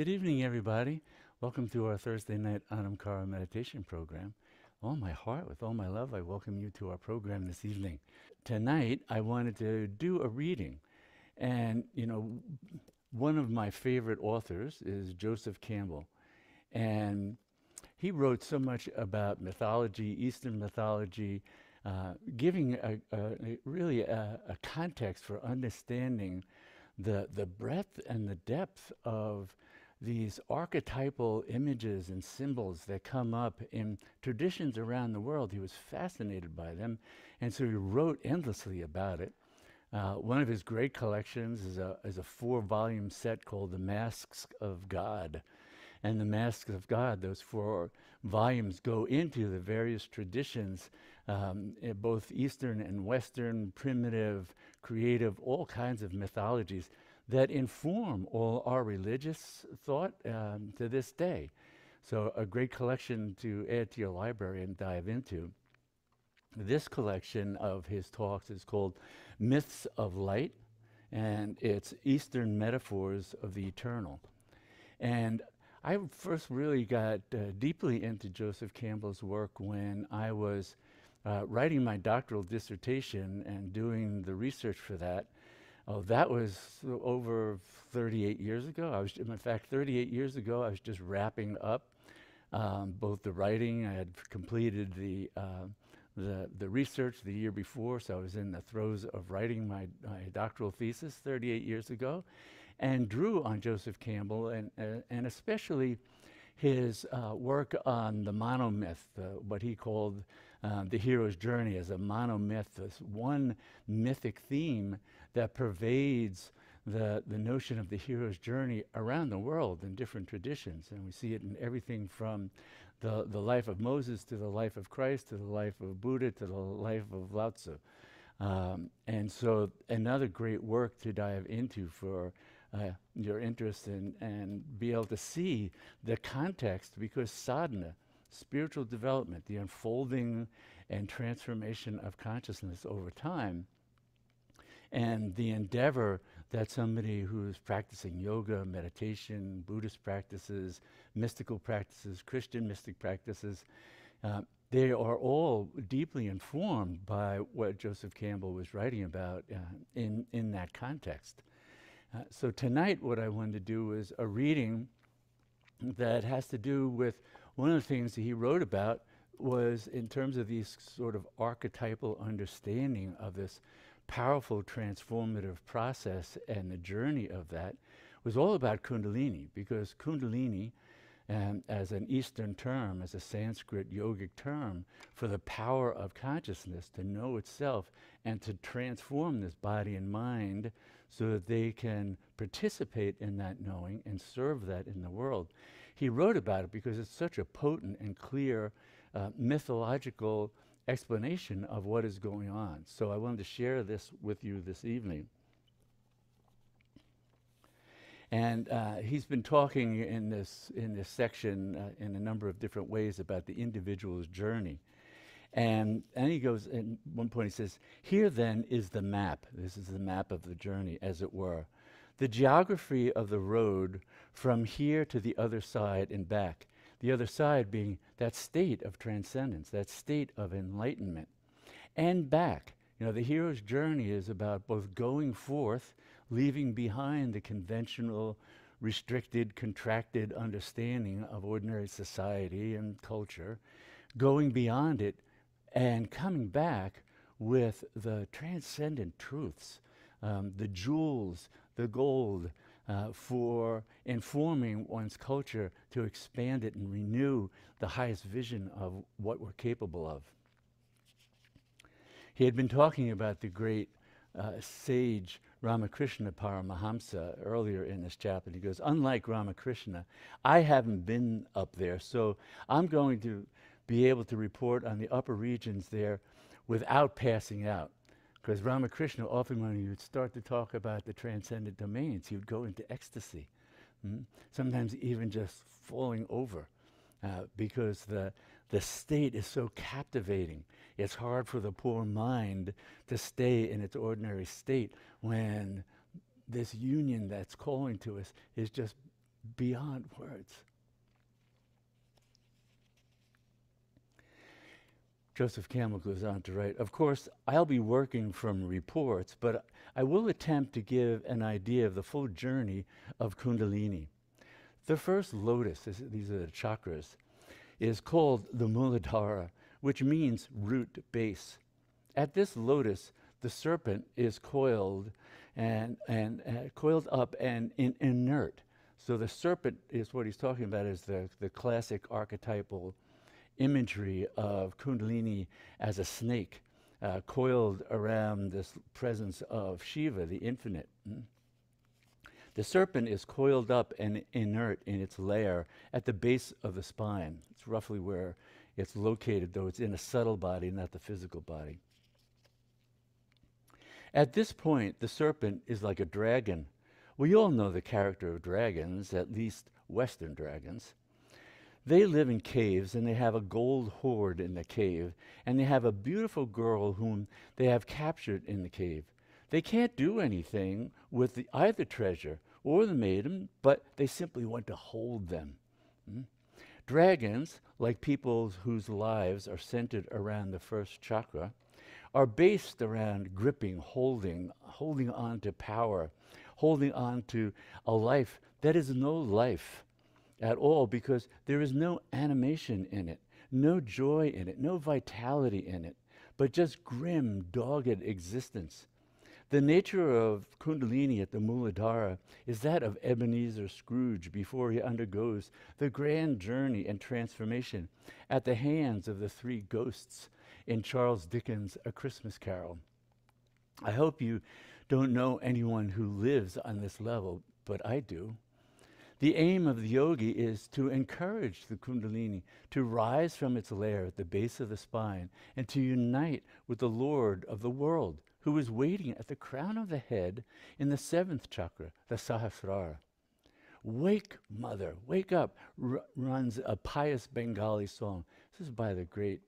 Good evening, everybody. Welcome to our Thursday night Anam Cara Meditation program. All my heart, with all my love, I welcome you to our program this evening. Tonight, I wanted to do a reading. And, you know, one of my favorite authors is Joseph Campbell. And he wrote so much about mythology, Eastern mythology, giving really a context for understanding the breadth and the depth of these archetypal images and symbols that come up in traditions around the world. He was fascinated by them, and so he wrote endlessly about it. One of his great collections is a four-volume set called The Masks of God. And The Masks of God, those four volumes go into the various traditions, both Eastern and Western, primitive, creative, all kinds of mythologies that inform all our religious thought to this day. So a great collection to add to your library and dive into. This collection of his talks is called Myths of Light, and it's Eastern Metaphors of the Eternal. And I first really got deeply into Joseph Campbell's work when I was writing my doctoral dissertation and doing the research for that. Oh, that was over 38 years ago. In fact, 38 years ago, I was just wrapping up both the writing. I had completed the research the year before, so I was in the throes of writing my doctoral thesis 38 years ago. And drew on Joseph Campbell and especially his work on the monomyth, what he called the hero's journey as a monomyth, this one mythic theme that pervades the notion of the hero's journey around the world in different traditions. And we see it in everything from the life of Moses to the life of Christ, to the life of Buddha, to the life of Lao Tzu. And so another great work to dive into for your interest and be able to see the context, because sadhana, spiritual development, the unfolding and transformation of consciousness over time, and the endeavor that somebody who's practicing yoga, meditation, Buddhist practices, mystical practices, Christian mystic practices, they are all deeply informed by what Joseph Campbell was writing about in that context. So tonight what I wanted to do is a reading that has to do with one of the things that he wrote about was in terms of these sort of archetypal understanding of this powerful transformative process, and the journey of that was all about Kundalini, because Kundalini, as an Eastern term, as a Sanskrit yogic term for the power of consciousness to know itself and to transform this body and mind so that they can participate in that knowing and serve that in the world. He wrote about it because it's such a potent and clear mythological explanation of what is going on. So I wanted to share this with you this evening. And he's been talking in this section in a number of different ways about the individual's journey. And he goes, at one point he says, here then is the map. This is the map of the journey, as it were. The geography of the road from here to the other side and back. The other side being that state of transcendence, that state of enlightenment. And back. You know, the hero's journey is about both going forth, leaving behind the conventional, restricted, contracted understanding of ordinary society and culture, going beyond it and coming back with the transcendent truths, the jewels, the gold, for informing one's culture to expand it and renew the highest vision of what we're capable of. He had been talking about the great sage Ramakrishna Paramahamsa earlier in this chapter. He goes, unlike Ramakrishna, I haven't been up there, so I'm going to be able to report on the upper regions there without passing out. Because Ramakrishna, often when he would start to talk about the transcendent domains, he would go into ecstasy, sometimes even just falling over, because the state is so captivating. It's hard for the poor mind to stay in its ordinary state when this union that's calling to us is just beyond words. Joseph Campbell goes on to write, "Of course, I'll be working from reports, but I will attempt to give an idea of the full journey of Kundalini. The first lotus, these are the chakras, is called the Muladhara, which means root base. At this lotus, the serpent is coiled coiled up and inert. So the serpent is what he's talking about is the classic archetypal imagery of Kundalini as a snake coiled around this presence of Shiva, the infinite. The serpent is coiled up and inert in its lair at the base of the spine. It's roughly where it's located, though it's in a subtle body, not the physical body. At this point, the serpent is like a dragon. We all know the character of dragons, at least Western dragons. They live in caves, and they have a gold hoard in the cave, and they have a beautiful girl whom they have captured in the cave. They can't do anything with either treasure or the maiden, but they simply want to hold them. Dragons, like people whose lives are centered around the first chakra, are based around gripping, holding on to power, holding on to a life that is no life at all because there is no animation in it, no joy in it, no vitality in it, but just grim, dogged existence. The nature of Kundalini at the Muladhara is that of Ebenezer Scrooge before he undergoes the grand journey and transformation at the hands of the three ghosts in Charles Dickens' A Christmas Carol. I hope you don't know anyone who lives on this level, but I do. The aim of the yogi is to encourage the Kundalini to rise from its lair at the base of the spine and to unite with the Lord of the world, who is waiting at the crown of the head in the seventh chakra, the Sahasrara. "Wake, mother, wake up," runs a pious Bengali song. This is by the great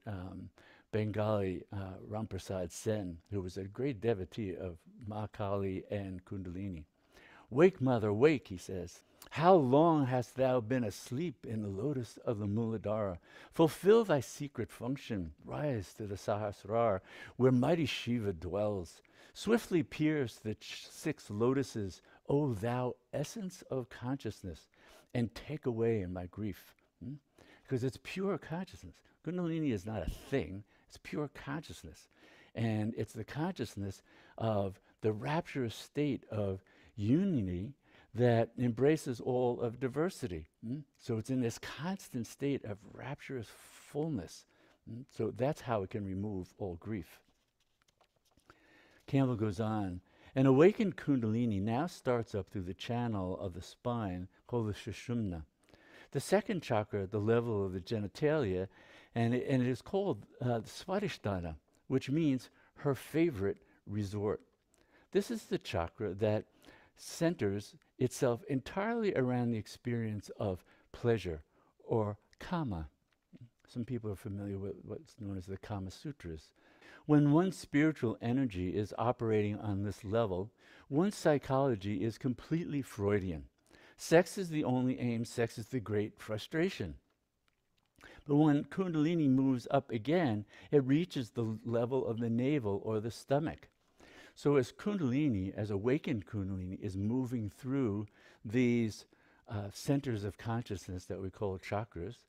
Bengali Ramprasad Sen, who was a great devotee of Ma Kali and Kundalini. "Wake, mother, wake," he says. "How long hast thou been asleep in the lotus of the Muladhara? Fulfill thy secret function. Rise to the Sahasrara, where mighty Shiva dwells. Swiftly pierce the six lotuses, O thou essence of consciousness, and take away my grief." Because it's pure consciousness. Kundalini is not a thing. It's pure consciousness. And it's the consciousness of the rapturous state of unity that embraces all of diversity. So it's in this constant state of rapturous fullness. So that's how it can remove all grief. Campbell goes on, "An awakened Kundalini now starts up through the channel of the spine called the Shushumna, the second chakra at the level of the genitalia, and it is called Swadhisthana, which means her favorite resort. This is the chakra that centers itself entirely around the experience of pleasure, or kama. Some people are familiar with what's known as the Kama Sutras. When one's spiritual energy is operating on this level, one's psychology is completely Freudian. Sex is the only aim, sex is the great frustration. But when Kundalini moves up again, it reaches the level of the navel or the stomach. So as Kundalini, as awakened Kundalini, is moving through these centers of consciousness that we call chakras,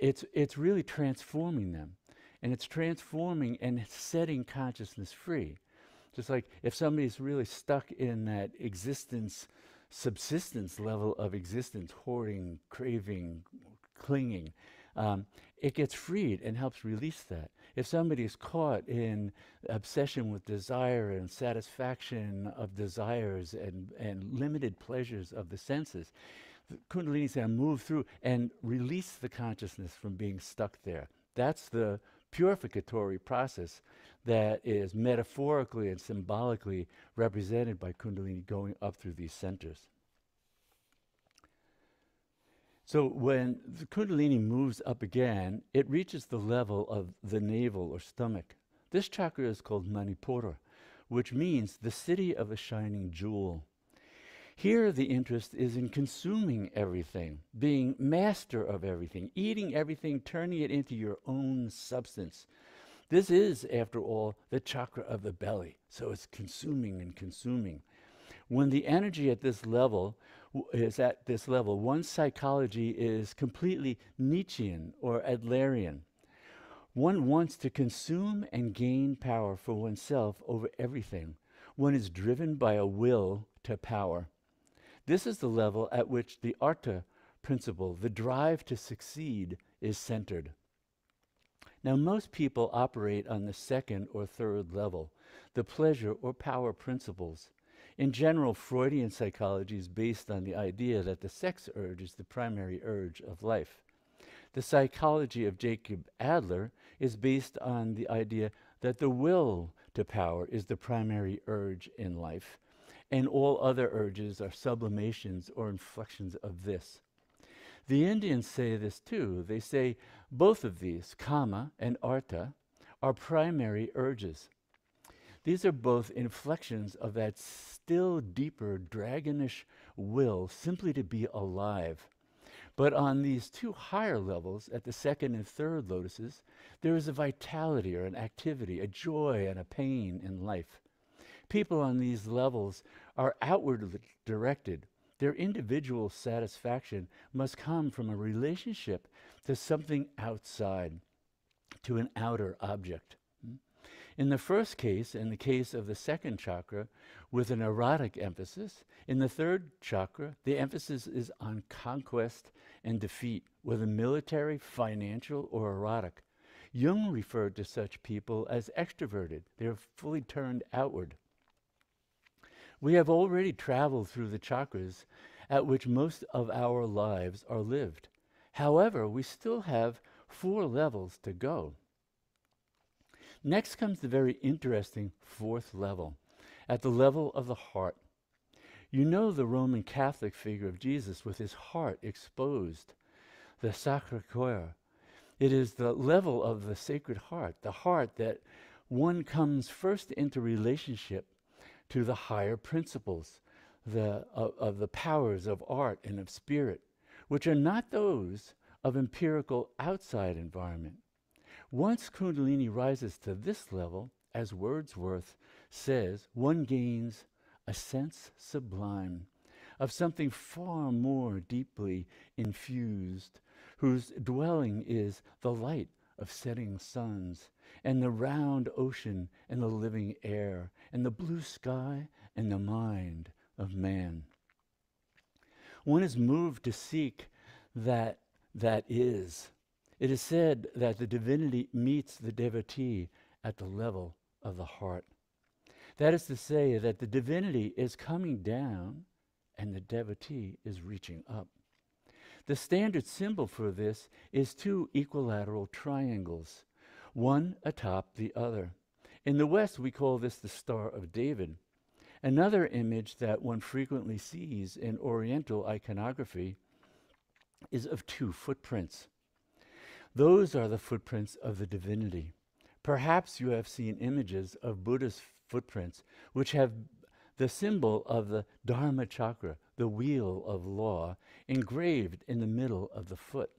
it's really transforming them. And it's transforming and setting consciousness free. Just like if somebody's really stuck in that existence, subsistence level of existence, hoarding, craving, clinging, it gets freed and helps release that. If somebody is caught in obsession with desire and satisfaction of desires and limited pleasures of the senses, the Kundalini is going to move through and release the consciousness from being stuck there. That's the purificatory process that is metaphorically and symbolically represented by Kundalini going up through these centers. So when the Kundalini moves up again, it reaches the level of the navel or stomach. This chakra is called Manipura, which means the city of the shining jewel. Here the interest is in consuming everything, being master of everything, eating everything, turning it into your own substance. This is, after all, the chakra of the belly, so it's consuming and consuming. When the energy at this level is at this level, one's psychology is completely Nietzschean or Adlerian. One wants to consume and gain power for oneself over everything. One is driven by a will to power. This is the level at which the Artha principle, the drive to succeed, is centered. Now, most people operate on the second or third level, the pleasure or power principles. In general, Freudian psychology is based on the idea that the sex urge is the primary urge of life. The psychology of Jacob Adler is based on the idea that the will to power is the primary urge in life, and all other urges are sublimations or inflections of this. The Indians say this too. They say both of these, Kama and Artha, are primary urges. These are both inflections of that still deeper dragonish will simply to be alive. But on these two higher levels, at the second and third lotuses, there is a vitality or an activity, a joy and a pain in life. People on these levels are outwardly directed. Their individual satisfaction must come from a relationship to something outside, to an outer object. In the first case, in the case of the second chakra, with an erotic emphasis, in the third chakra, the emphasis is on conquest and defeat, whether military, financial, or erotic. Jung referred to such people as extroverted. They're fully turned outward. We have already traveled through the chakras at which most of our lives are lived. However, we still have 4 levels to go. Next comes the very interesting fourth level, at the level of the heart. You know the Roman Catholic figure of Jesus with his heart exposed, the Sacré-Cœur. It is the level of the Sacred Heart, the heart that one comes first into relationship to the higher principles, of the powers of art and of spirit, which are not those of empirical outside environment. Once Kundalini rises to this level, as Wordsworth says, one gains a sense sublime of something far more deeply infused, whose dwelling is the light of setting suns, and the round ocean, and the living air, and the blue sky, and the mind of man. One is moved to seek that is. It is said that the divinity meets the devotee at the level of the heart. That is to say that the divinity is coming down and the devotee is reaching up. The standard symbol for this is 2 equilateral triangles, one atop the other. In the West, we call this the Star of David. Another image that one frequently sees in Oriental iconography is of 2 footprints. Those are the footprints of the divinity. Perhaps you have seen images of Buddha's footprints, which have the symbol of the Dharma chakra, the wheel of law, engraved in the middle of the foot.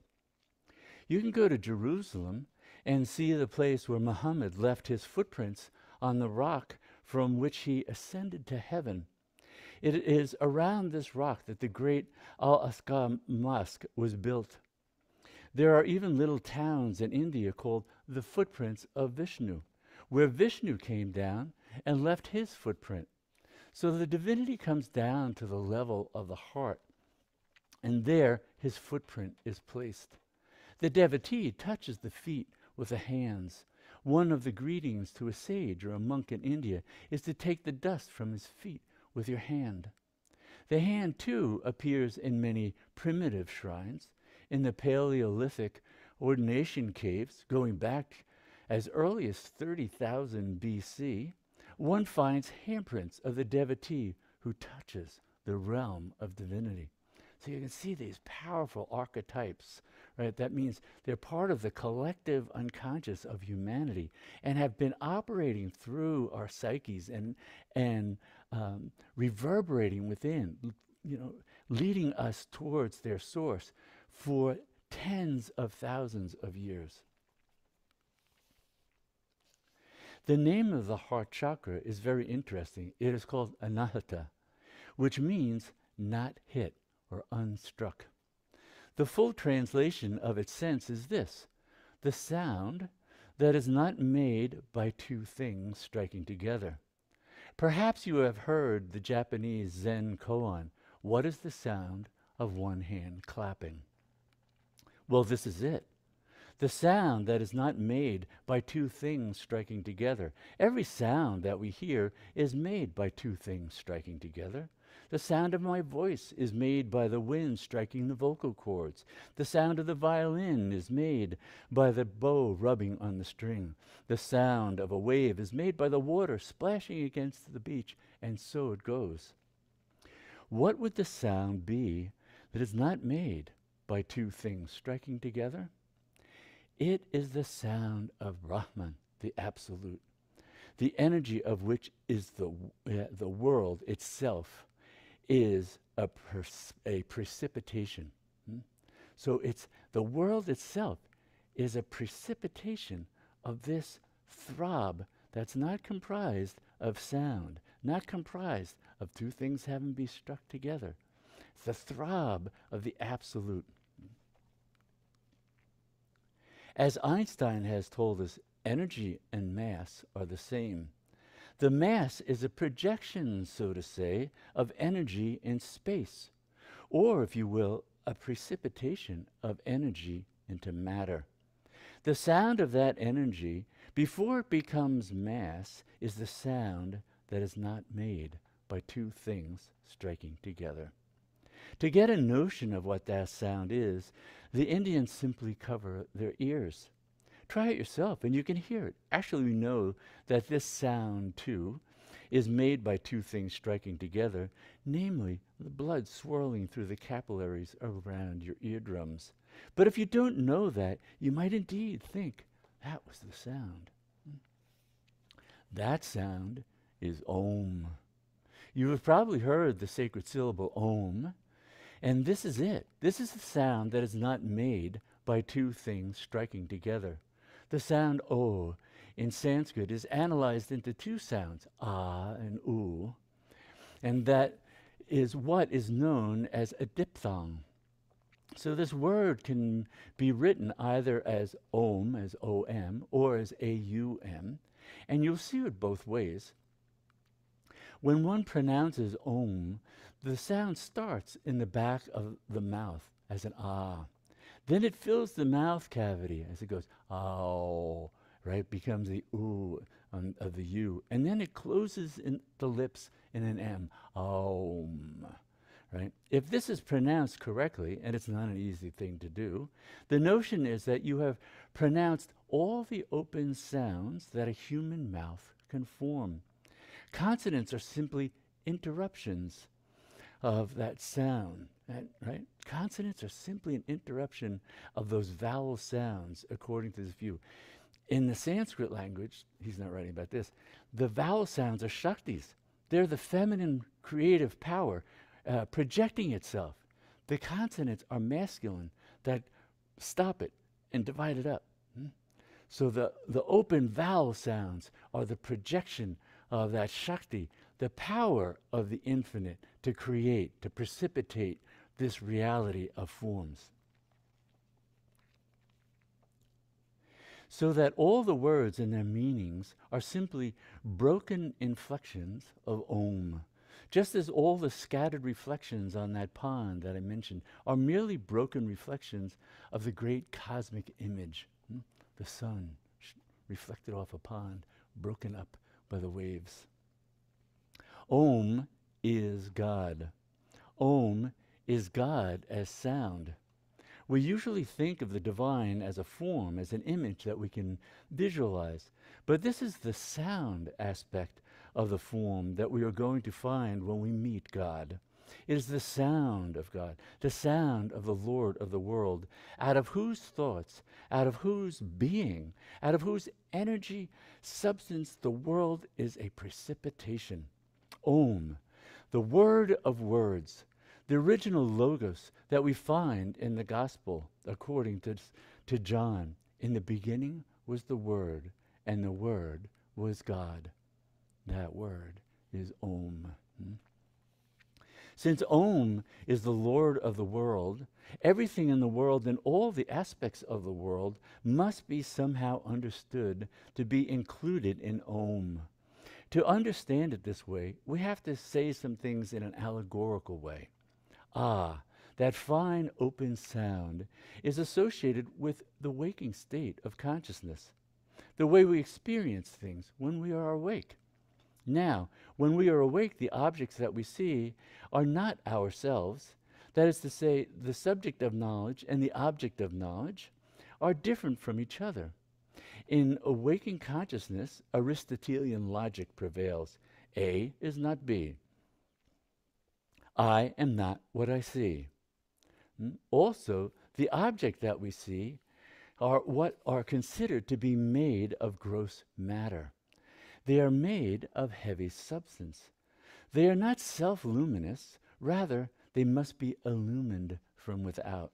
You can go to Jerusalem and see the place where Muhammad left his footprints on the rock from which he ascended to heaven. It is around this rock that the great Al-Aqsa mosque was built. There are even little towns in India called the footprints of Vishnu, where Vishnu came down and left his footprint. So the divinity comes down to the level of the heart, and there his footprint is placed. The devotee touches the feet with the hands. One of the greetings to a sage or a monk in India is to take the dust from his feet with your hand. The hand, too, appears in many primitive shrines, in the Paleolithic ordination caves, going back as early as 30,000 BC, one finds handprints of the devotee who touches the realm of divinity. So you can see these powerful archetypes, right? That means they're part of the collective unconscious of humanity and have been operating through our psyches and reverberating within, leading us towards their source for tens of thousands of years. The name of the heart chakra is very interesting. It is called anahata, which means not hit or unstruck. The full translation of its sense is this: the sound that is not made by two things striking together. Perhaps you have heard the Japanese Zen koan, "What is the sound of one hand clapping?" Well, this is it. The sound that is not made by two things striking together. Every sound that we hear is made by two things striking together. The sound of my voice is made by the wind striking the vocal cords. The sound of the violin is made by the bow rubbing on the string. The sound of a wave is made by the water splashing against the beach, and so it goes. What would the sound be that is not made by two things striking together? It is the sound of Brahman, the Absolute, the energy of which is the world itself, is a precipitation. So it's the world itself is a precipitation of this throb that's not comprised of sound, not comprised of two things having been struck together. It's the throb of the Absolute. As Einstein has told us, energy and mass are the same. The mass is a projection, so to say, of energy in space, or, if you will, a precipitation of energy into matter. The sound of that energy, before it becomes mass, is the sound that is not made by two things striking together. To get a notion of what that sound is, the Indians simply cover their ears. Try it yourself and you can hear it. Actually, we know that this sound too is made by two things striking together, namely the blood swirling through the capillaries around your eardrums. But if you don't know that, you might indeed think that was the sound. That sound is Om. You have probably heard the sacred syllable Om. And this is it. This is the sound that is not made by two things striking together. The sound O in Sanskrit is analyzed into two sounds, A and U, and that is what is known as a diphthong. So this word can be written either as Om, as O-M, or as A-U-M, and you'll see it both ways. When one pronounces Om, the sound starts in the back of the mouth as an ah. Then it fills the mouth cavity as it goes, ow, right? Becomes the oo of the u. And then it closes in the lips in an m, om, right? If this is pronounced correctly, and it's not an easy thing to do, the notion is that you have pronounced all the open sounds that a human mouth can form. Consonants are simply interruptions of that sound, right? Consonants are simply an interruption of those vowel sounds, according to this view. In the Sanskrit language, he's not writing about this, the vowel sounds are shaktis. They're the feminine creative power projecting itself. The consonants are masculine that stop it and divide it up. So the open vowel sounds are the projection of that shakti, the power of the infinite to create, to precipitate this reality of forms. So that all the words and their meanings are simply broken inflections of Om, just as all the scattered reflections on that pond that I mentioned are merely broken reflections of the great cosmic image, the sun reflected off a pond, broken up by the waves. Om is God. Om is God as sound. We usually think of the divine as a form, as an image that we can visualize, but this is the sound aspect of the form that we are going to find when we meet God. It is the sound of God, the sound of the Lord of the world, out of whose thoughts, out of whose being, out of whose energy, substance, the world is a precipitation. Om, the word of words, the original logos that we find in the gospel, according to John. In the beginning was the Word, and the Word was God. That word is Om. Since Om is the Lord of the world, everything in the world and all the aspects of the world must be somehow understood to be included in Om. To understand it this way, we have to say some things in an allegorical way. Ah, that fine open sound is associated with the waking state of consciousness, the way we experience things when we are awake. Now, when we are awake, the objects that we see are not ourselves. That is to say, the subject of knowledge and the object of knowledge are different from each other. In awakening consciousness, Aristotelian logic prevails. A is not B. I am not what I see. Also, the object that we see are what are considered to be made of gross matter. They are made of heavy substance. They are not self-luminous. Rather, they must be illumined from without.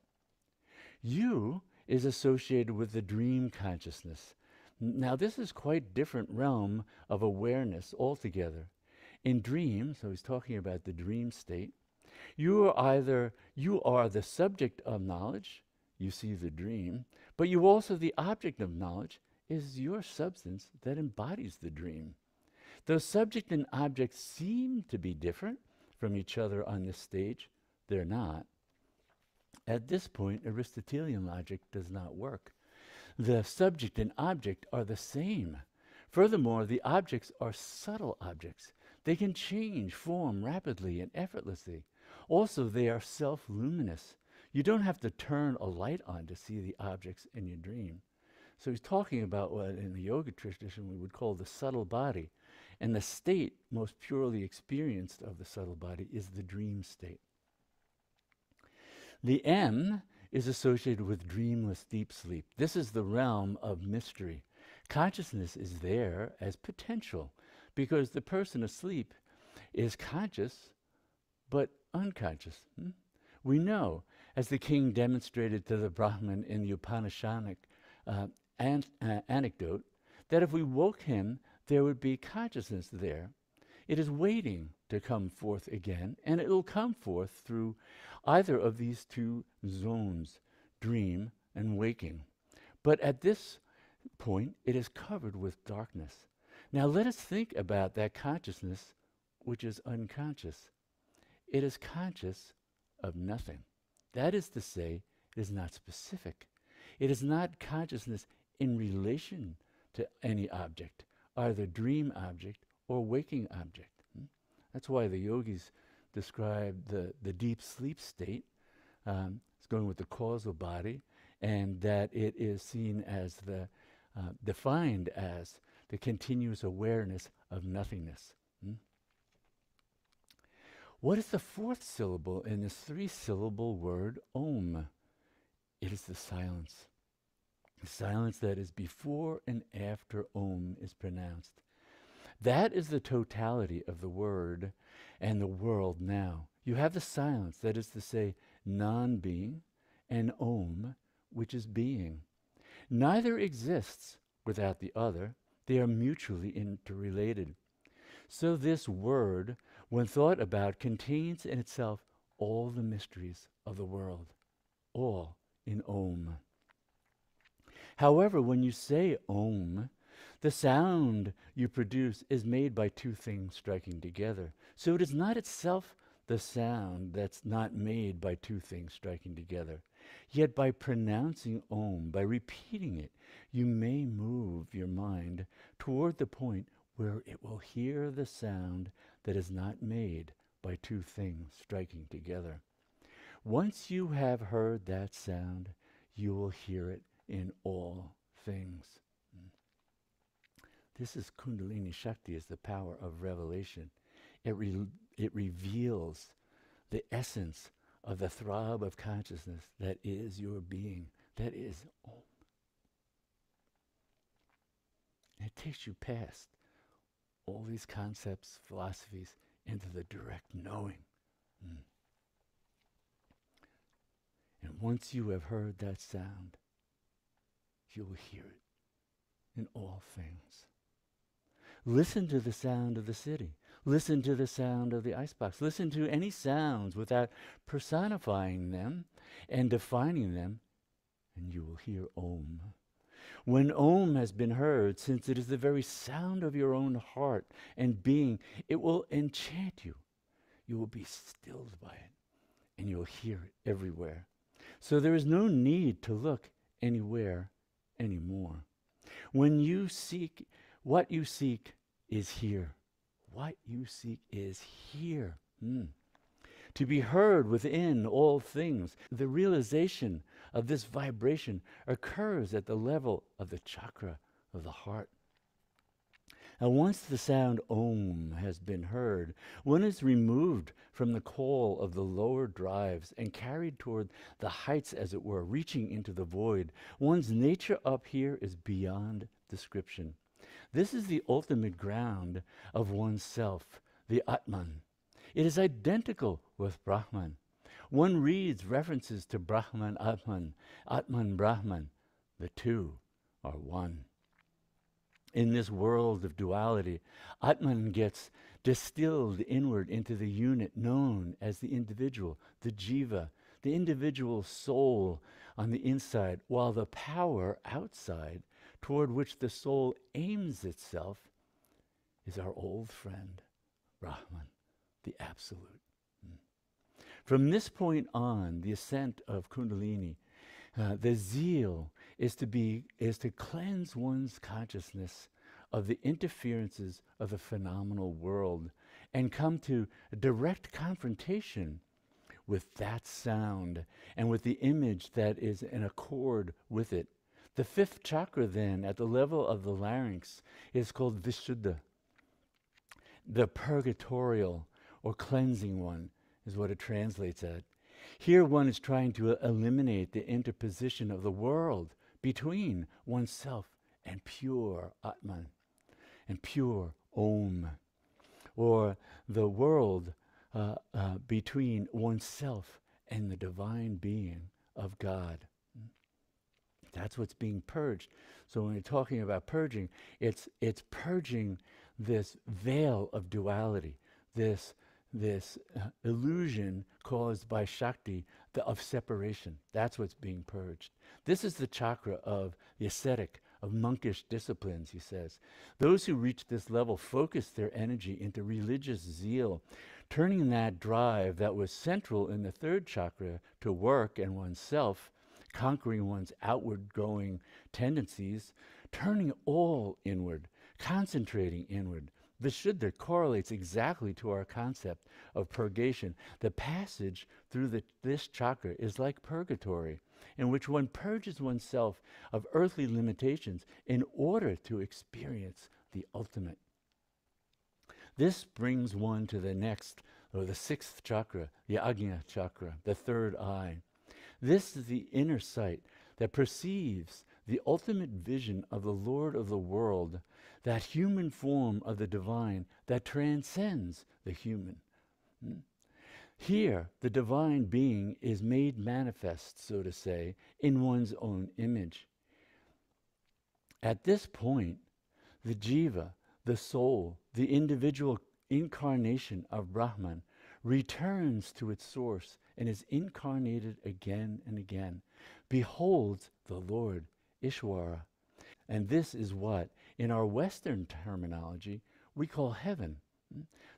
You is associated with the dream consciousness. Now, this is quite a different realm of awareness altogether. In dreams, so he's talking about the dream state, you are the subject of knowledge, you see the dream, but you also the object of knowledge, is your substance that embodies the dream. Though subject and object seem to be different from each other on this stage, they're not. At this point, Aristotelian logic does not work. The subject and object are the same. Furthermore, the objects are subtle objects. They can change form rapidly and effortlessly. Also, they are self-luminous. You don't have to turn a light on to see the objects in your dream. So he's talking about what in the yoga tradition we would call the subtle body. And the state most purely experienced of the subtle body is the dream state. The M is associated with dreamless deep sleep. This is the realm of mystery. Consciousness is there as potential because the person asleep is conscious but unconscious. We know, as the king demonstrated to the Brahman in the Upanishadic anecdote, that if we woke him, there would be consciousness there. It is waiting to come forth again, and it will come forth through either of these two zones, dream and waking. But at this point, it is covered with darkness. Now let us think about that consciousness which is unconscious. It is conscious of nothing. That is to say, it is not specific. It is not consciousness in relation to any object, either dream object or waking object. That's why the yogis describe the deep sleep state. It's going with the causal body, and that it is seen as defined as the continuous awareness of nothingness. What is the fourth syllable in this three-syllable word, Om? It is the silence that is before and after Om is pronounced. That is the totality of the word and the world now. You have the silence, that is to say, non-being, and Om, which is being. Neither exists without the other. They are mutually interrelated. So this word, when thought about, contains in itself all the mysteries of the world, all in Om. However, when you say Om, the sound you produce is made by two things striking together. So it is not itself the sound that's not made by two things striking together. Yet by pronouncing Om, by repeating it, you may move your mind toward the point where it will hear the sound that is not made by two things striking together. Once you have heard that sound, you will hear it in all things. This is Kundalini Shakti, is the power of revelation. It reveals the essence of the throb of consciousness that is your being, that is Om. It takes you past all these concepts, philosophies, into the direct knowing. And once you have heard that sound, you will hear it in all things. Listen to the sound of the city. Listen to the sound of the icebox. Listen to any sounds without personifying them and defining them, and you will hear Om. When Om has been heard, since it is the very sound of your own heart and being, it will enchant you. You will be stilled by it, and you'll hear it everywhere. So there is no need to look anywhere anymore. When you seek, what you seek is here. What you seek is here. To be heard within all things. The realization of this vibration occurs at the level of the chakra of the heart. Now, once the sound Om has been heard, one is removed from the call of the lower drives and carried toward the heights, as it were, reaching into the void. One's nature up here is beyond description. This is the ultimate ground of oneself, the Atman. It is identical with Brahman. One reads references to Brahman, Atman, Atman, Brahman. The two are one. In this world of duality, Atman gets distilled inward into the unit known as the individual, the jiva, the individual soul on the inside, while the power outside toward which the soul aims itself is our old friend, Brahman, the absolute. From this point on, the ascent of Kundalini, the zeal is to cleanse one's consciousness of the interferences of the phenomenal world and come to direct confrontation with that sound and with the image that is in accord with it. The fifth chakra then, at the level of the larynx, is called Vishuddha. The purgatorial or cleansing one is what it translates as. Here one is trying to eliminate the interposition of the world between oneself and pure Atman and pure Om, or the world between oneself and the divine being of God. That's what's being purged. So when you're talking about purging, it's purging this veil of duality, this illusion caused by Shakti of separation. That's what's being purged. This is the chakra of the ascetic, of monkish disciplines, he says. Those who reach this level focus their energy into religious zeal, turning that drive that was central in the third chakra to work and oneself, conquering one's outward-going tendencies, turning all inward, concentrating inward. Vishuddha correlates exactly to our concept of purgation. The passage through this chakra is like purgatory, in which one purges oneself of earthly limitations in order to experience the ultimate. This brings one to the next, or the sixth chakra, the Ajna chakra, the third eye. This is the inner sight that perceives the ultimate vision of the Lord of the world, that human form of the divine that transcends the human. Here, the divine being is made manifest, so to say, in one's own image. At this point, the jiva, the soul, the individual incarnation of Brahman, returns to its source and is incarnated again and again, beholds the Lord, Ishwara. And this is what, in our Western terminology, we call heaven.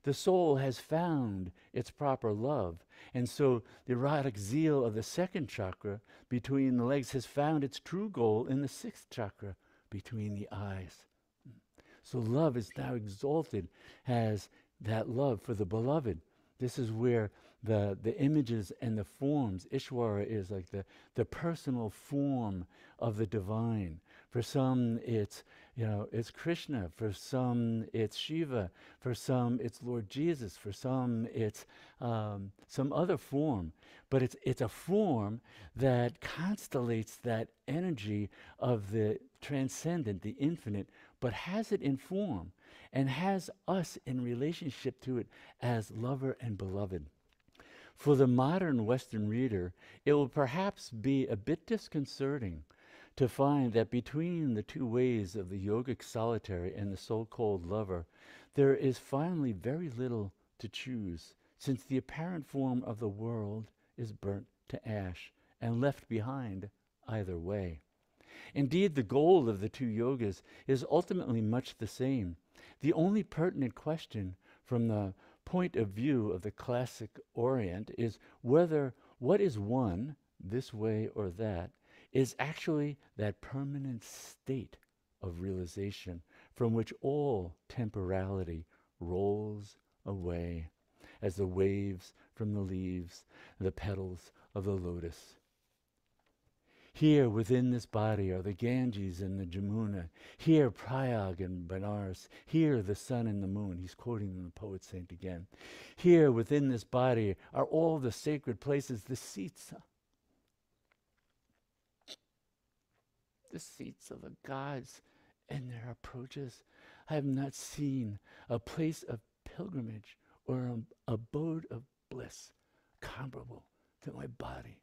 The soul has found its proper love, and so the erotic zeal of the second chakra between the legs has found its true goal in the sixth chakra between the eyes. So love is now exalted as that love for the beloved. This is where the images and the forms, Ishwara is like the personal form of the divine. For some it's, it's Krishna. For some it's Shiva. For some it's Lord Jesus. For some it's some other form. But it's a form that constellates that energy of the transcendent, the infinite, but has it in form and has us in relationship to it as lover and beloved. For the modern Western reader, it will perhaps be a bit disconcerting to find that between the two ways of the yogic solitary and the so-called lover, there is finally very little to choose, since the apparent form of the world is burnt to ash and left behind either way. Indeed, the goal of the two yogas is ultimately much the same. The only pertinent question from the point of view of the classic Orient is whether what is one, this way or that, is actually that permanent state of realization from which all temporality rolls away, as the waves from the leaves, the petals of the lotus. Here within this body are the Ganges and the Jamuna, here Prayag and Banaras, here the sun and the moon. He's quoting the poet saint again. Here within this body are all the sacred places, the seats of the gods and their approaches. I have not seen a place of pilgrimage or an abode of bliss comparable to my body.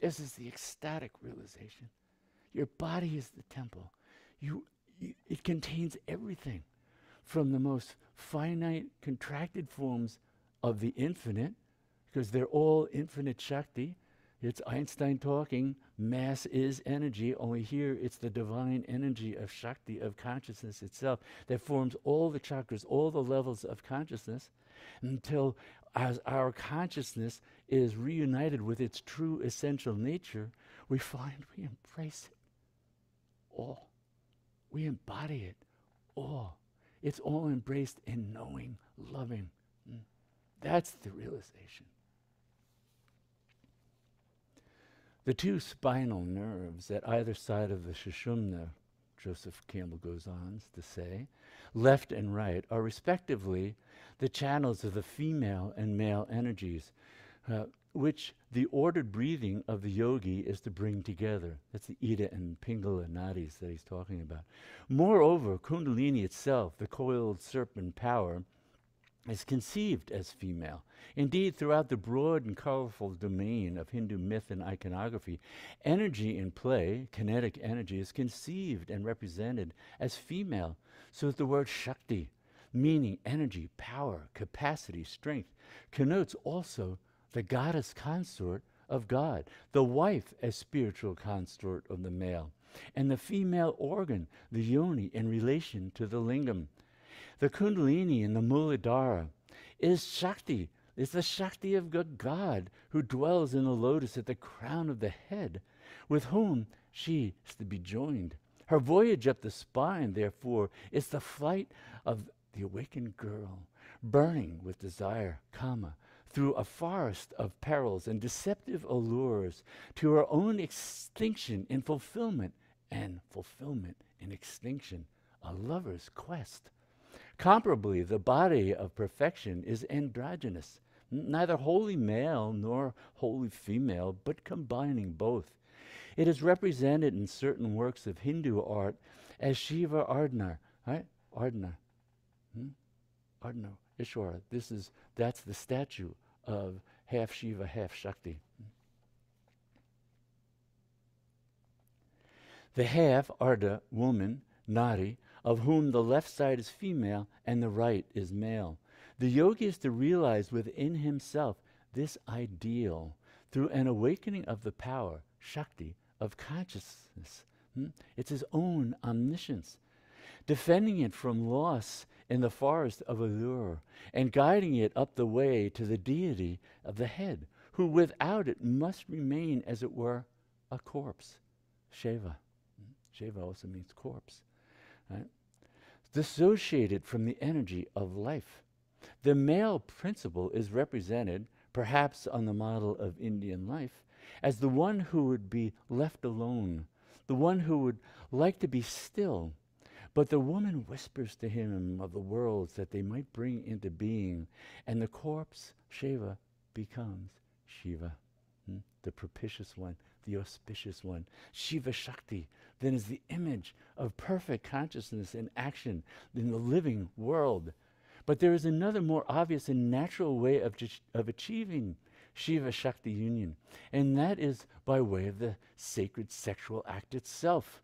This is the ecstatic realization. Your body is the temple. It contains everything, from the most finite, contracted forms of the infinite, because they're all infinite Shakti. It's Einstein talking, mass is energy, only here it's the divine energy of Shakti, of consciousness itself, that forms all the chakras, all the levels of consciousness, until as our consciousness is reunited with its true essential nature, we find we embrace it all. We embody it all. It's all embraced in knowing, loving. That's the realization. The two spinal nerves at either side of the Shushumna, Joseph Campbell goes on to say, left and right, are respectively the channels of the female and male energies, which the ordered breathing of the yogi is to bring together. That's the Ida and Pingala nadis that he's talking about. Moreover, Kundalini itself, the coiled serpent power, is conceived as female. Indeed, throughout the broad and colorful domain of Hindu myth and iconography, energy in play, kinetic energy, is conceived and represented as female, so that the word Shakti, meaning energy, power, capacity, strength, connotes also the goddess consort of God, the wife as spiritual consort of the male, and the female organ, the yoni, in relation to the lingam. The Kundalini and the Muladhara is Shakti, is the Shakti of God who dwells in the lotus at the crown of the head, with whom she is to be joined. Her voyage up the spine, therefore, is the flight of the awakened girl, burning with desire, Kama, through a forest of perils and deceptive allures to her own extinction in fulfillment, and fulfillment in extinction, a lover's quest. Comparably, the body of perfection is androgynous, neither wholly male nor wholly female, but combining both. It is represented in certain works of Hindu art as Shiva Ardhana, right? Ardhana. Ardhana, Ishwara. That's the statue of half Shiva, half Shakti. The half Ardha woman, Nadi, of whom the left side is female and the right is male. The yogi is to realize within himself this ideal through an awakening of the power, Shakti, of consciousness. It's his own omniscience, defending it from loss in the forest of allure and guiding it up the way to the deity of the head, who without it must remain, as it were, a corpse. Shiva. Shiva also means corpse. Right? Dissociated from the energy of life. The male principle is represented, perhaps on the model of Indian life, as the one who would be left alone, the one who would like to be still. But the woman whispers to him of the worlds that they might bring into being, and the corpse, Shiva, becomes Shiva, the propitious one, the auspicious one. Shiva Shakti then is the image of perfect consciousness in action in the living world. But there is another more obvious and natural way of achieving Shiva-Shakti union, and that is by way of the sacred sexual act itself.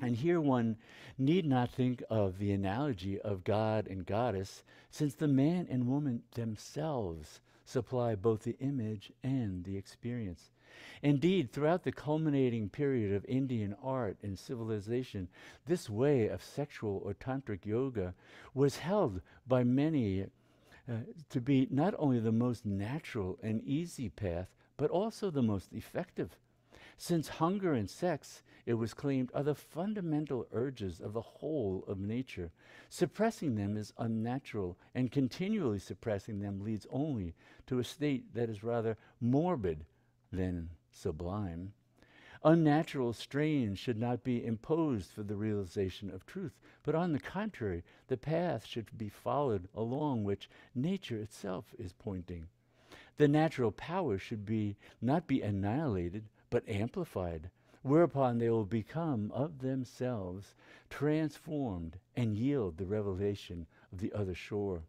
And here one need not think of the analogy of God and goddess, since the man and woman themselves supply both the image and the experience. Indeed, throughout the culminating period of Indian art and civilization, this way of sexual or tantric yoga was held by many to be not only the most natural and easy path, but also the most effective. Since hunger and sex, it was claimed, are the fundamental urges of the whole of nature, suppressing them is unnatural, and continually suppressing them leads only to a state that is rather morbid than sublime. Unnatural strains should not be imposed for the realization of truth, but on the contrary, the path should be followed along which nature itself is pointing. The natural power should not be annihilated, but amplified, whereupon they will become of themselves transformed and yield the revelation of the other shore.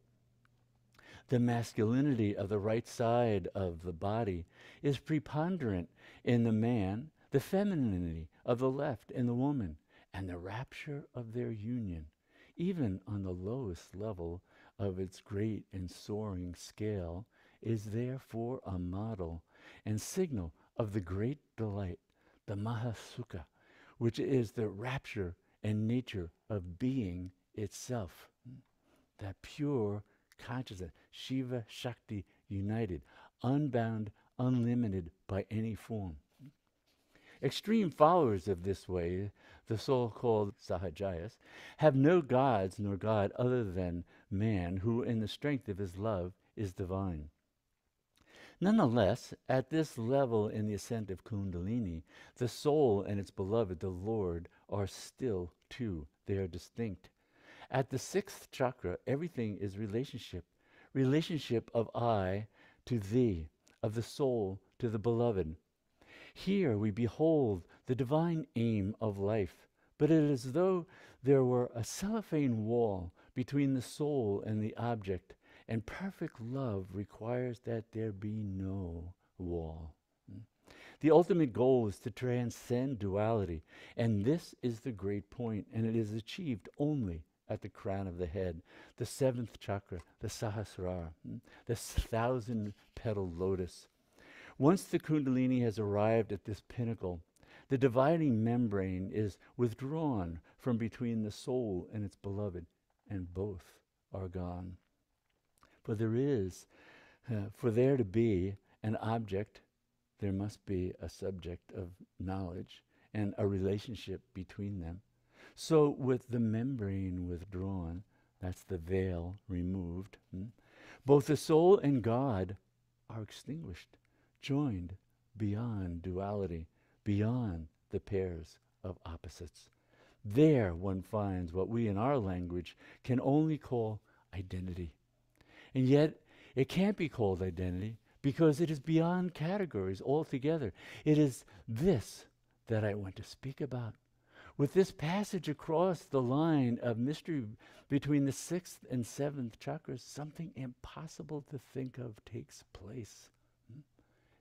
The masculinity of the right side of the body is preponderant in the man, the femininity of the left in the woman, and the rapture of their union, even on the lowest level of its great and soaring scale, is therefore a model and signal of the great delight, the mahasukha, which is the rapture and nature of being itself. That pure consciousness, Shiva Shakti united, unbound, unlimited by any form. Extreme followers of this way, the so-called Sahajayas, have no gods nor God other than man, who in the strength of his love is divine. Nonetheless, at this level in the ascent of Kundalini, the soul and its beloved, the Lord, are still two. They are distinct. At the sixth chakra, everything is relationship. Relationship of I to thee, of the soul to the beloved. Here we behold the divine aim of life, but it is as though there were a cellophane wall between the soul and the object, and perfect love requires that there be no wall. The ultimate goal is to transcend duality, and this is the great point, and it is achieved only at the crown of the head, the seventh chakra, the Sahasrara, the 1,000-petaled lotus. Once the Kundalini has arrived at this pinnacle, the dividing membrane is withdrawn from between the soul and its beloved, and both are gone. For there to be an object, there must be a subject of knowledge and a relationship between them. So with the membrane withdrawn, that's the veil removed, both the soul and God are extinguished, joined beyond duality, beyond the pairs of opposites. There one finds what we in our language can only call identity. And yet, it can't be called identity because it is beyond categories altogether. It is this that I want to speak about. With this passage across the line of mystery between the sixth and seventh chakras, something impossible to think of takes place.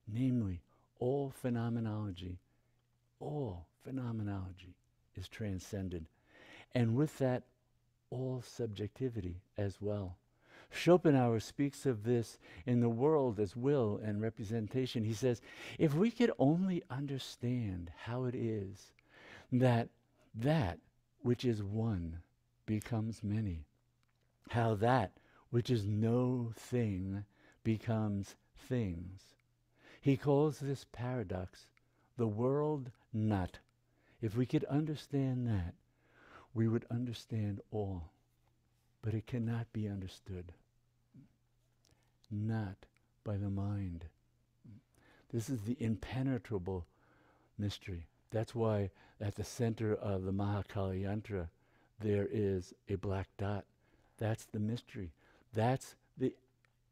Namely, all phenomenology is transcended. And with that, all subjectivity as well. Schopenhauer speaks of this in The World as Will and Representation. He says, if we could only understand how it is that that which is one becomes many, how that which is no thing becomes things. He calls this paradox the world not. If we could understand that, we would understand all. But it cannot be understood, not by the mind. This is the impenetrable mystery. That's why at the center of the Mahakali Yantra there is a black dot. That's the mystery. That's the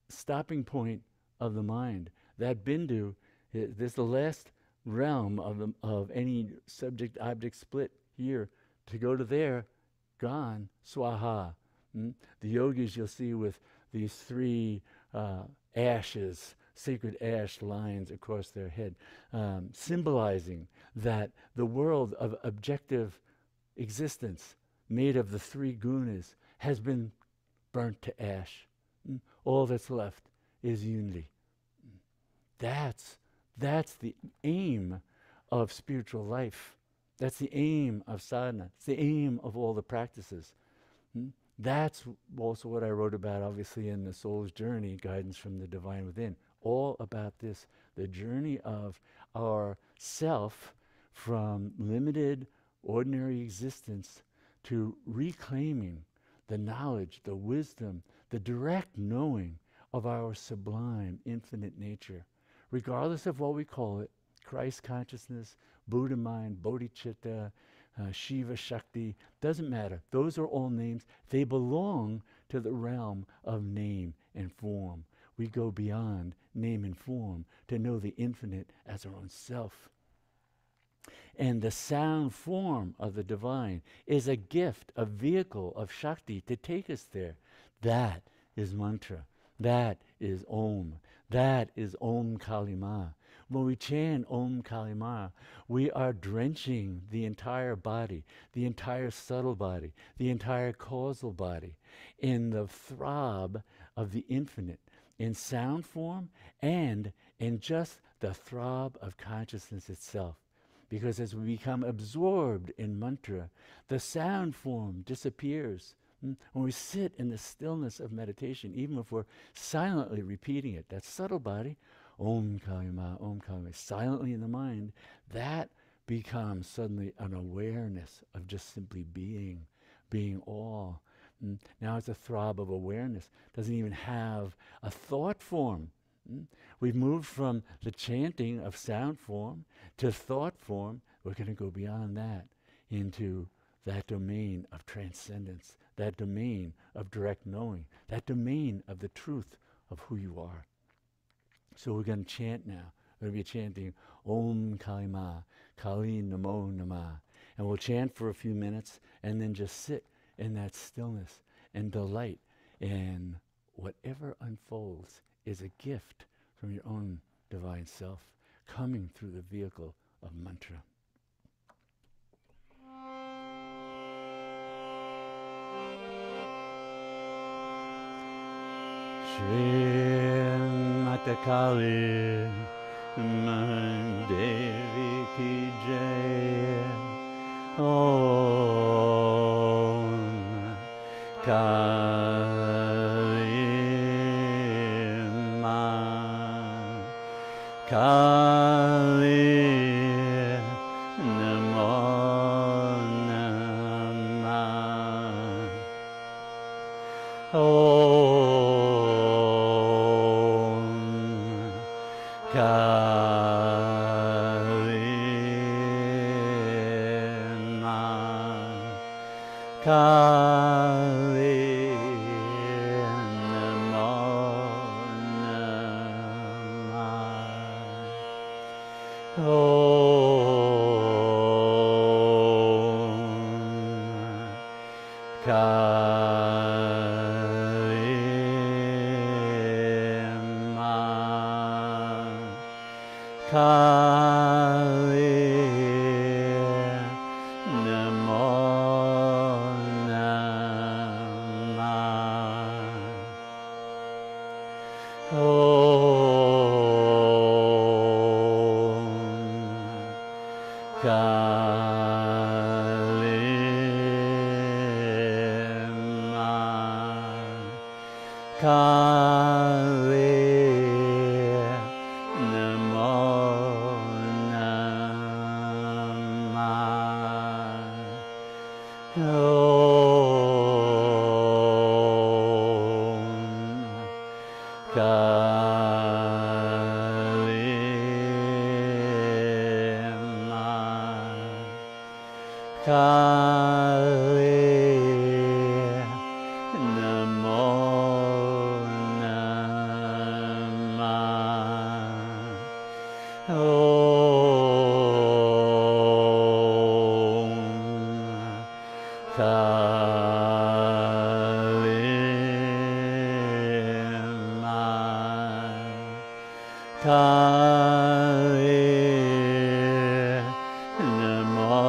stopping point of the mind. That bindu, there's the last realm of any subject-object split here. To go to there, gone, swaha. The yogis you'll see with these three ashes, sacred ash lines across their head, symbolizing that the world of objective existence made of the three gunas has been burnt to ash. All that's left is unity. That's the aim of spiritual life. That's the aim of sadhana. It's the aim of all the practices. That's also what I wrote about, obviously, in The Soul's Journey, Guidance from the Divine Within. All about this, the journey of our self from limited, ordinary existence to reclaiming the knowledge, the wisdom, the direct knowing of our sublime, infinite nature. Regardless of what we call it, Christ consciousness, Buddha mind, bodhicitta, Shiva, Shakti, doesn't matter. Those are all names. They belong to the realm of name and form. We go beyond name and form to know the infinite as our own self. And the sound form of the divine is a gift, a vehicle of Shakti to take us there. That is mantra. That is Om. That is Om Kali Ma. When we chant Om Kali Ma, we are drenching the entire body, the entire subtle body, the entire causal body in the throb of the infinite, in sound form and in just the throb of consciousness itself. Because as we become absorbed in mantra, the sound form disappears. When we sit in the stillness of meditation, even if we're silently repeating it, that subtle body, Om Kali Ma, Om Kali Ma, silently in the mind, that becomes suddenly an awareness of just simply being, all. Now it's a throb of awareness. Doesn't even have a thought form. We've moved from the chanting of sound form to thought form. We're going to go beyond that into that domain of transcendence, that domain of direct knowing, that domain of the truth of who you are. So we're going to chant now. We're going to be chanting Om Kali Ma, Kali Namo Nama. And we'll chant for a few minutes and then just sit in that stillness and delight in whatever unfolds is a gift from your own divine self coming through the vehicle of mantra. Shri Mata Kali Mandevi Ki Jai Om Kali Ma Kali Namo Nama Kali Namo Namah Om Kali Ma Kali Kali Namo Namah Kali Ma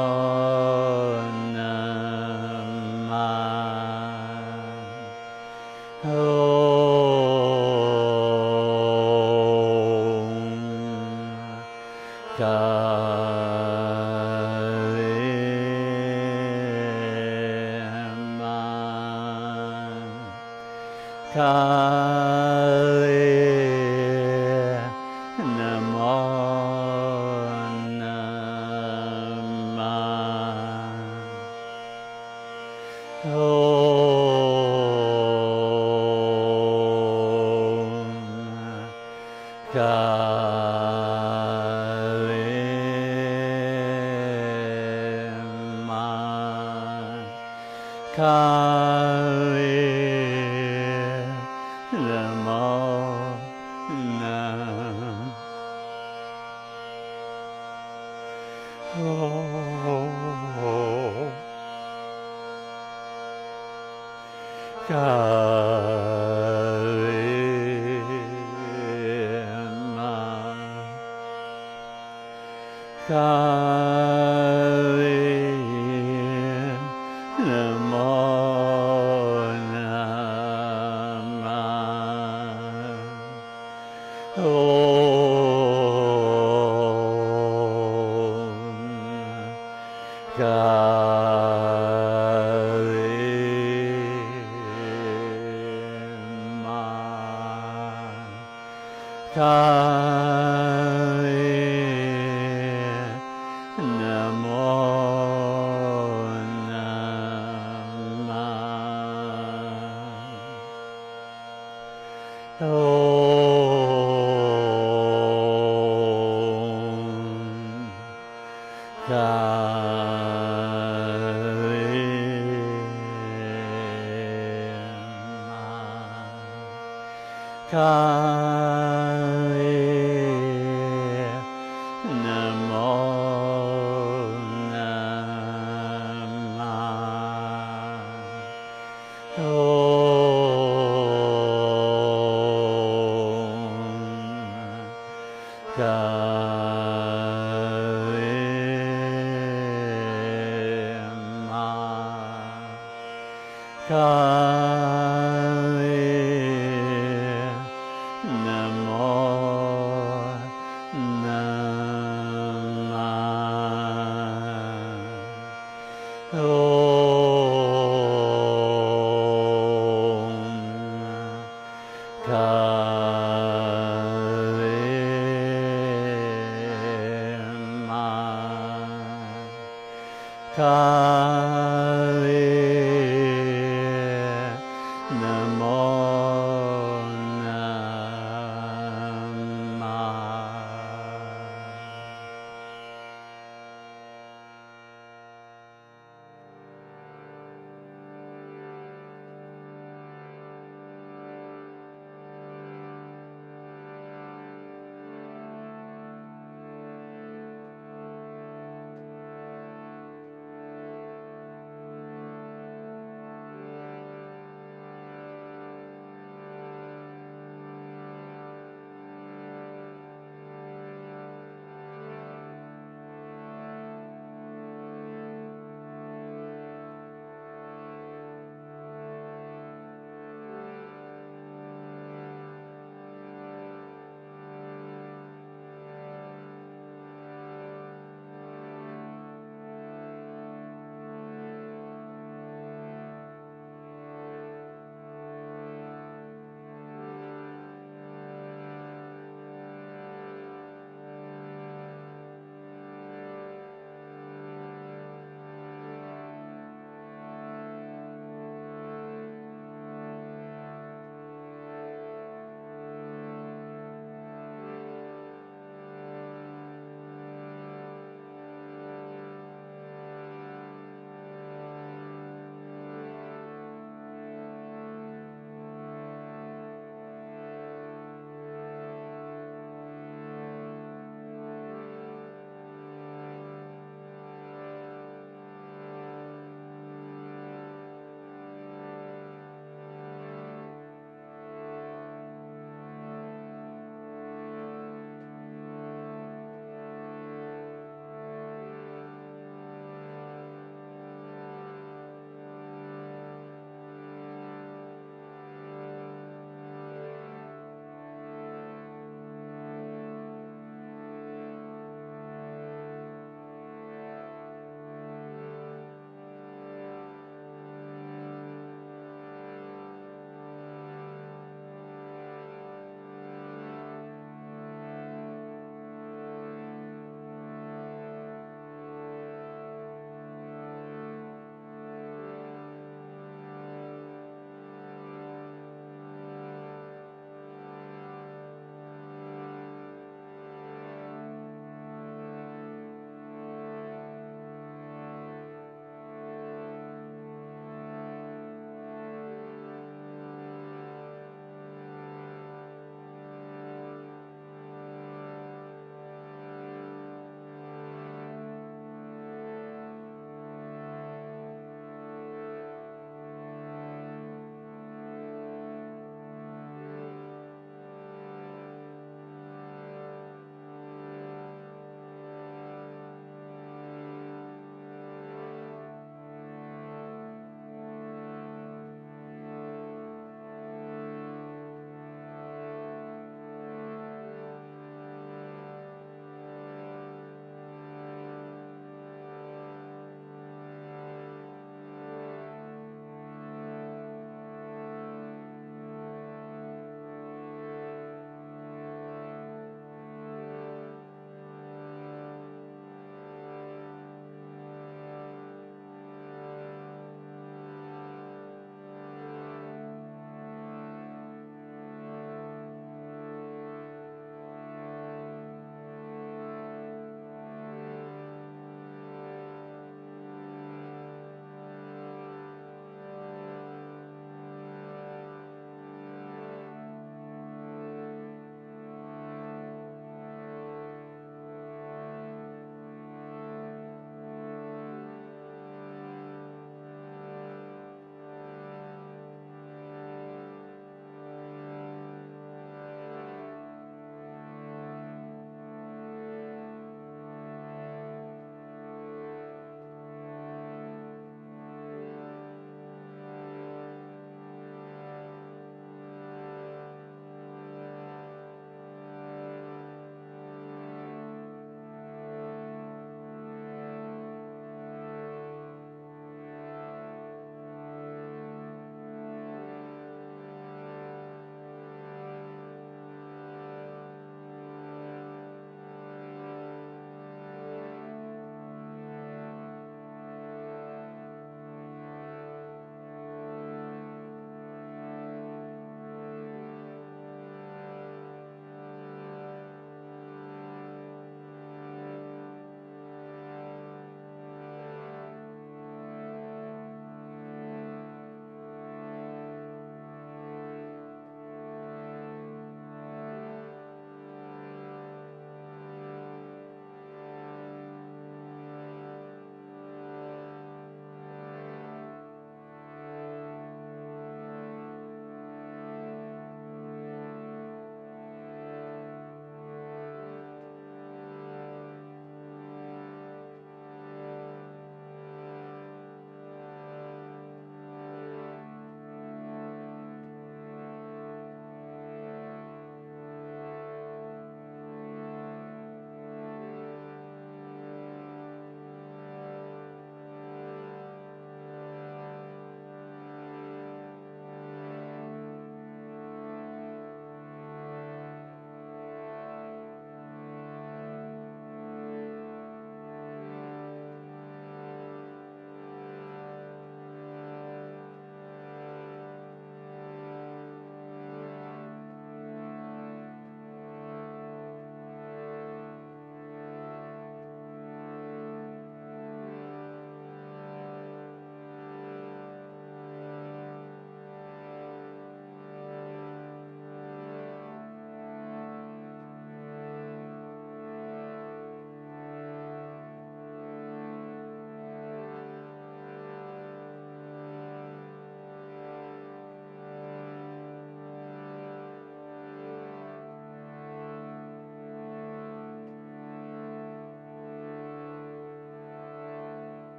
Om Kali Ma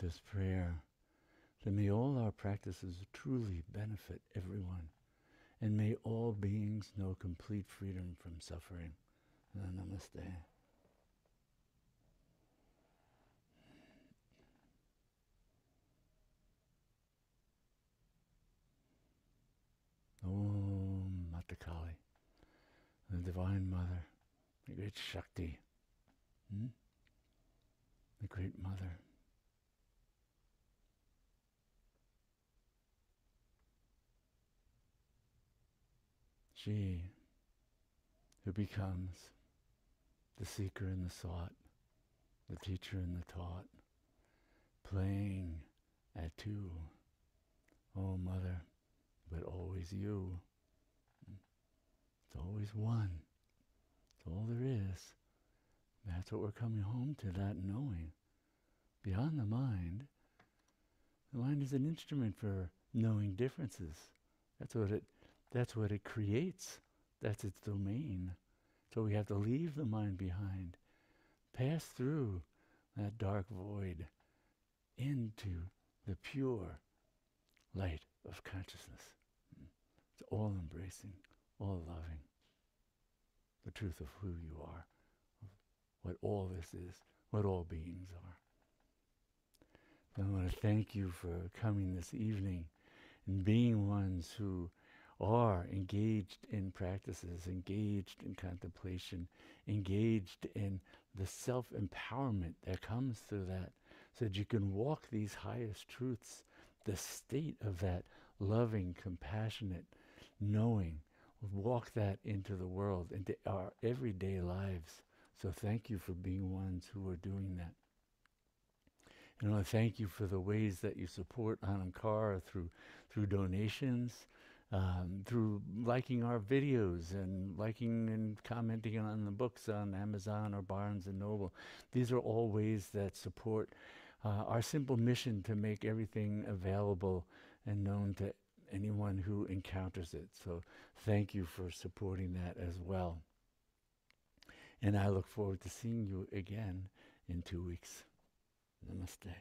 This prayer, that may all our practices truly benefit everyone, and may all beings know complete freedom from suffering. Namaste. Om Mata Kali, the Divine Mother, the great Shakti, the great Mother. She who becomes the seeker and the sought, the teacher and the taught, playing at two. Oh, Mother, but always you. It's always one. It's all there is. That's what we're coming home to, that knowing. Beyond the mind is an instrument for knowing differences. That's what it creates. That's its domain. So we have to leave the mind behind, pass through that dark void into the pure light of consciousness. It's all-embracing, all-loving, the truth of who you are, what all this is, what all beings are. So I want to thank you for coming this evening and being ones who are engaged in practices, engaged in contemplation, engaged in the self-empowerment that comes through that, so that you can walk these highest truths, the state of that loving, compassionate knowing, walk that into the world, into our everyday lives. So thank you for being ones who are doing that. And I want to thank you for the ways that you support Anam Cara through donations, through liking our videos and liking and commenting on the books on Amazon or Barnes and Noble. These are all ways that support our simple mission to make everything available and known to anyone who encounters it. So thank you for supporting that as well. And I look forward to seeing you again in 2 weeks. Namaste.